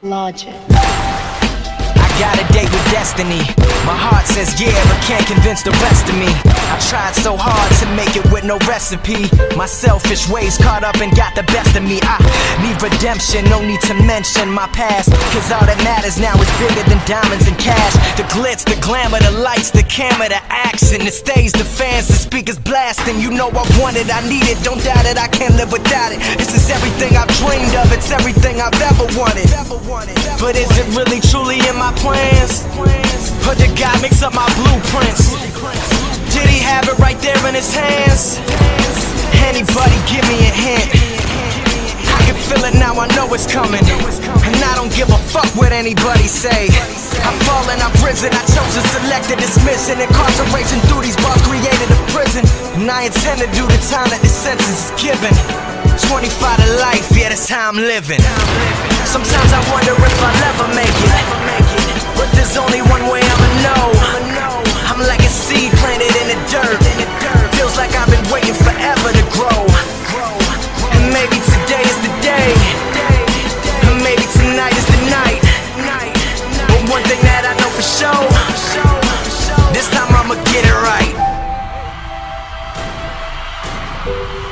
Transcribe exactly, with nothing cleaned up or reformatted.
Logic. I got a date with destiny. My heart says yeah, but can't convince the rest of me. I tried so hard to make it with no recipe. My selfish ways caught up and got the best of me. I need redemption, no need to mention my past, cause all that matters now is bigger than diamonds and cash. The glitz, the glamour, the lights, the camera, the action, the stage, the fans, the speakers blasting. You know I want it, I need it, don't doubt it, I can't live without it. This is everything I've dreamed of, it's everything I've ever wanted. But is it really truly in my plans? Or did God mix up my blueprints? Did he have it right there in his hands? Anybody give me a hint? I can feel it now, I know it's coming. And I don't give a fuck what anybody say. I'm falling, I'm prison, I chose to select and dismiss. And incarceration through these bars created a prison. And I intend to do the time that the sentence is given. twenty-five to life, yeah, that's how I'm living. Sometimes I wonder if I'll ever make it, but there's only one way I'ma know. I'm like a seed planted in the dirt. Feels like I've been waiting forever to grow. And maybe today is the day, and maybe tonight is the night. But one thing that I know for sure, this time I'ma get it right.